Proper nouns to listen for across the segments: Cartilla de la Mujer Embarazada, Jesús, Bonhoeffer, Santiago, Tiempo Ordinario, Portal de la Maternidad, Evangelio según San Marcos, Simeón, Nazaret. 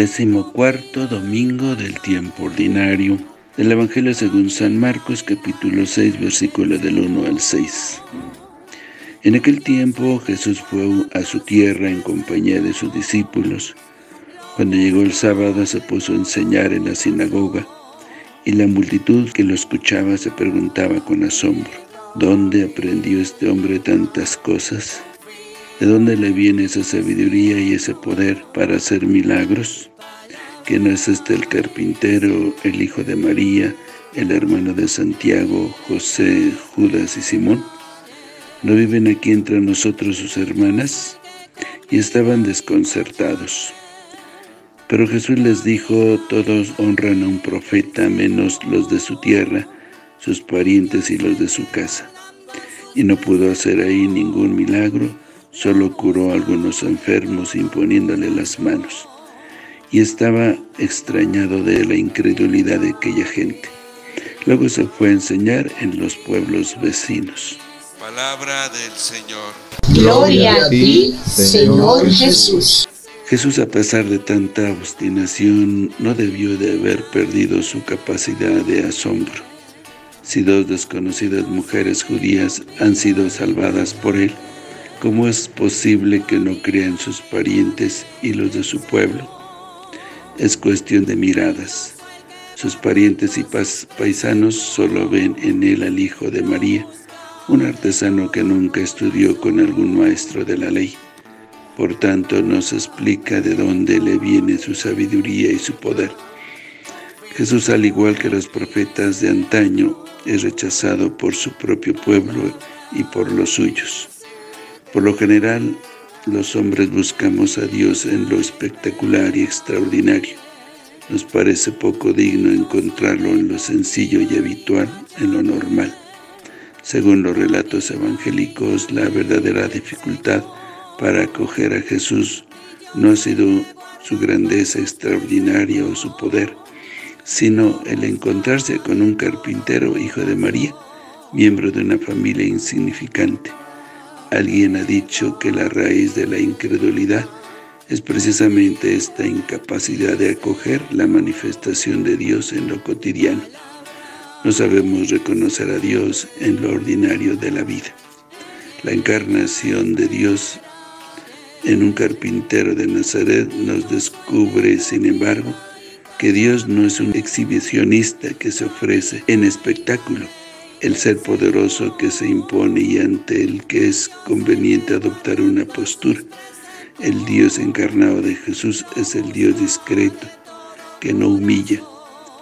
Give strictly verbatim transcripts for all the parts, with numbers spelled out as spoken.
Decimocuarto domingo del tiempo ordinario. Del Evangelio según San Marcos, capítulo seis, versículo del uno al seis. En aquel tiempo Jesús fue a su tierra en compañía de sus discípulos. Cuando llegó el sábado se puso a enseñar en la sinagoga, y la multitud que lo escuchaba se preguntaba con asombro: ¿dónde aprendió este hombre tantas cosas? ¿De dónde le viene esa sabiduría y ese poder para hacer milagros? ¿Que no es este el carpintero, el hijo de María, el hermano de Santiago, José, Judas y Simón? ¿No viven aquí entre nosotros sus hermanas? Y estaban desconcertados. Pero Jesús les dijo: todos honran a un profeta, menos los de su tierra, sus parientes y los de su casa. Y no pudo hacer ahí ningún milagro, solo curó a algunos enfermos imponiéndole las manos. Y estaba extrañado de la incredulidad de aquella gente. Luego se fue a enseñar en los pueblos vecinos. Palabra del Señor. Gloria a ti, Señor Jesús. Jesús, a pesar de tanta obstinación, no debió de haber perdido su capacidad de asombro. Si dos desconocidas mujeres judías han sido salvadas por él, ¿cómo es posible que no crean sus parientes y los de su pueblo? Es cuestión de miradas. Sus parientes y paisanos solo ven en él al hijo de María, un artesano que nunca estudió con algún maestro de la ley. Por tanto, no se explica de dónde le viene su sabiduría y su poder. Jesús, al igual que los profetas de antaño, es rechazado por su propio pueblo y por los suyos. Por lo general, los hombres buscamos a Dios en lo espectacular y extraordinario. Nos parece poco digno encontrarlo en lo sencillo y habitual, en lo normal. Según los relatos evangélicos, la verdadera dificultad para acoger a Jesús no ha sido su grandeza extraordinaria o su poder, sino el encontrarse con un carpintero, hijo de María, miembro de una familia insignificante. Alguien ha dicho que la raíz de la incredulidad es precisamente esta incapacidad de acoger la manifestación de Dios en lo cotidiano. No sabemos reconocer a Dios en lo ordinario de la vida. La encarnación de Dios en un carpintero de Nazaret nos descubre, sin embargo, que Dios no es un exhibicionista que se ofrece en espectáculo. El ser poderoso que se impone y ante el que es conveniente adoptar una postura. El Dios encarnado de Jesús es el Dios discreto, que no humilla.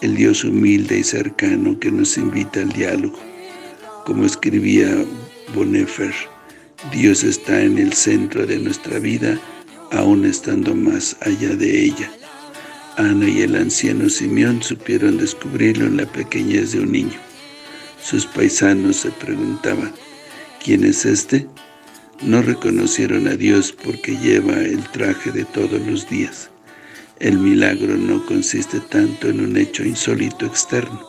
El Dios humilde y cercano que nos invita al diálogo. Como escribía Bonhoeffer, Dios está en el centro de nuestra vida, aún estando más allá de ella. Ana y el anciano Simeón supieron descubrirlo en la pequeñez de un niño. Sus paisanos se preguntaban: ¿quién es este? No reconocieron a Dios porque lleva el traje de todos los días. El milagro no consiste tanto en un hecho insólito externo,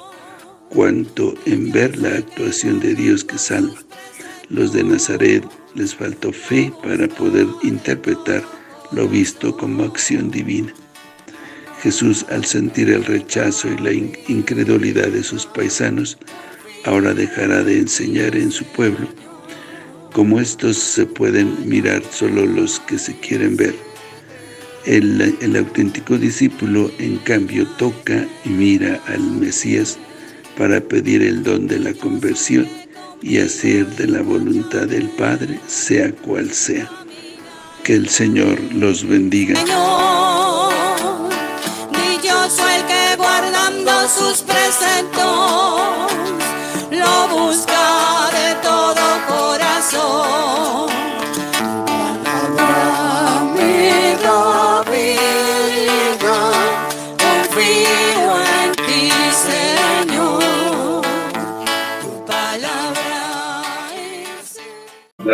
cuanto en ver la actuación de Dios que salva. Los de Nazaret les faltó fe para poder interpretar lo visto como acción divina. Jesús, al sentir el rechazo y la incredulidad de sus paisanos, ahora dejará de enseñar en su pueblo. Como estos se pueden mirar solo los que se quieren ver. El, el auténtico discípulo, en cambio, toca y mira al Mesías para pedir el don de la conversión y hacer de la voluntad del Padre, sea cual sea. Que el Señor los bendiga. Señor, dichoso el que guardando sus preceptos lo busca de todo corazón. Palabra mi vida, confío en ti, Señor. Tu palabra es... La